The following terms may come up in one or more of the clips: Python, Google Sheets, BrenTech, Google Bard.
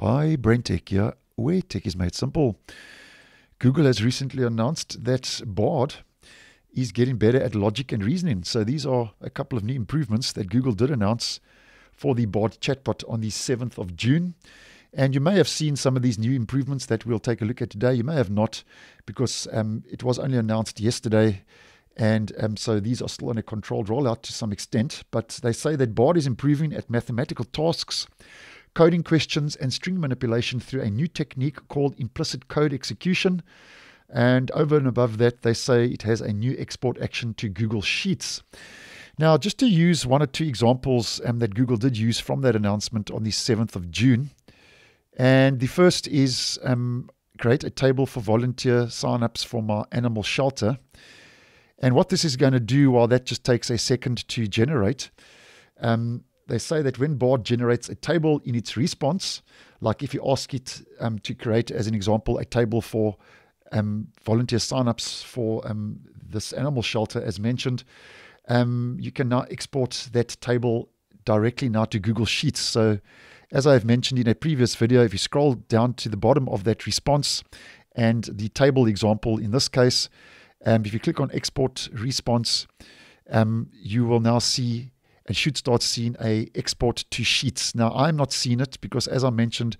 Hi, BrenTech here, where tech is made simple. Google has recently announced that Bard is getting better at logic and reasoning. So these are a couple of new improvements that Google did announce for the Bard chatbot on the 7th of June. And you may have seen some of these new improvements that we'll take a look at today. You may have not, because it was only announced yesterday. And so these are still on a controlled rollout to some extent. But they say that Bard is improving at mathematical tasks, coding questions, and string manipulation through a new technique called implicit code execution. And over and above that, they say it has a new export action to Google Sheets. Now, just to use one or two examples that Google did use from that announcement on the 7th of June. And the first is create a table for volunteer signups for my animal shelter. And what this is going to do, while that just takes a second to generate, they say that when Bard generates a table in its response, like if you ask it to create, as an example, a table for volunteer signups for this animal shelter, as mentioned, you can now export that table directly now to Google Sheets. So as I've mentioned in a previous video, if you scroll down to the bottom of that response and the table example in this case, if you click on export response, you will now see and should start seeing a export to Sheets. Now, I'm not seeing it because, as I mentioned,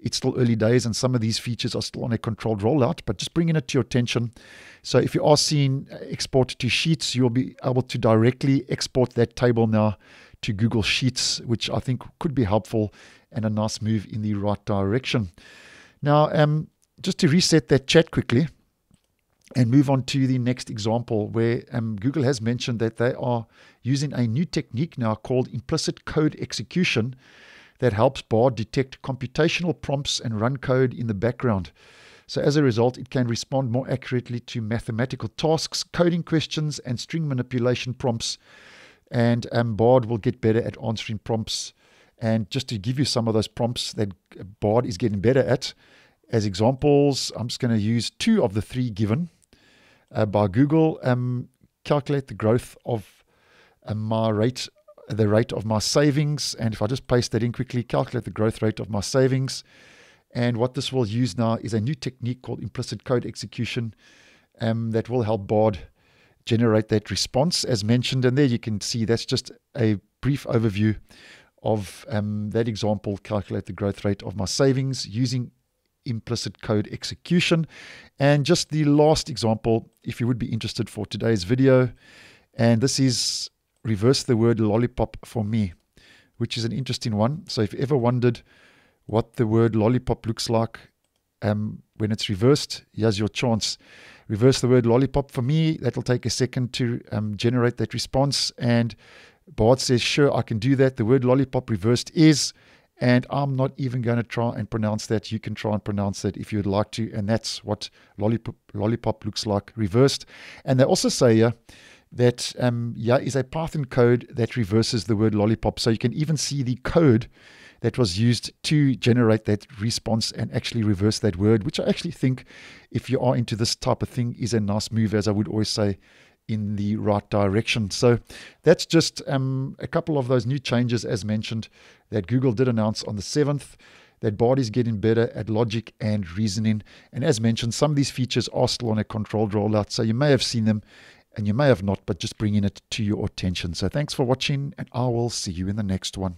it's still early days and some of these features are still on a controlled rollout, but just bringing it to your attention. So if you are seeing export to Sheets, you'll be able to directly export that table now to Google Sheets, which I think could be helpful and a nice move in the right direction. Now, just to reset that chat quickly and move on to the next example, where Google has mentioned that they are using a new technique now called implicit code execution that helps Bard detect computational prompts and run code in the background. So as a result, it can respond more accurately to mathematical tasks, coding questions, and string manipulation prompts. And Bard will get better at answering prompts. And just to give you some of those prompts that Bard is getting better at, as examples, I'm just going to use two of the three given by Google. Calculate the growth of the rate of my savings. And if I just paste that in quickly, calculate the growth rate of my savings. And what this will use now is a new technique called implicit code execution that will help Bard generate that response as mentioned. And there you can see that's just a brief overview of that example, calculate the growth rate of my savings using implicit code execution. And just the last example, if you would be interested for today's video, and this is reverse the word lollipop for me, which is an interesting one. So if you ever wondered what the word lollipop looks like when it's reversed, here's your chance. Reverse the word lollipop for me. That'll take a second to generate that response. And Bard says, sure, I can do that. The word lollipop reversed is, and I'm not even going to try and pronounce that. You can try and pronounce that if you'd like to. And that's what lollipop looks like reversed. And they also say here that yeah is a Python code that reverses the word lollipop. So you can even see the code that was used to generate that response and actually reverse that word, which I actually think, if you are into this type of thing, is a nice move, as I would always say, in the right direction. So that's just a couple of those new changes, as mentioned, that Google did announce on the 7th, that Bard is getting better at logic and reasoning. And as mentioned, some of these features are still on a controlled rollout, so you may have seen them and you may have not, but just bringing it to your attention. So thanks for watching, and I will see you in the next one.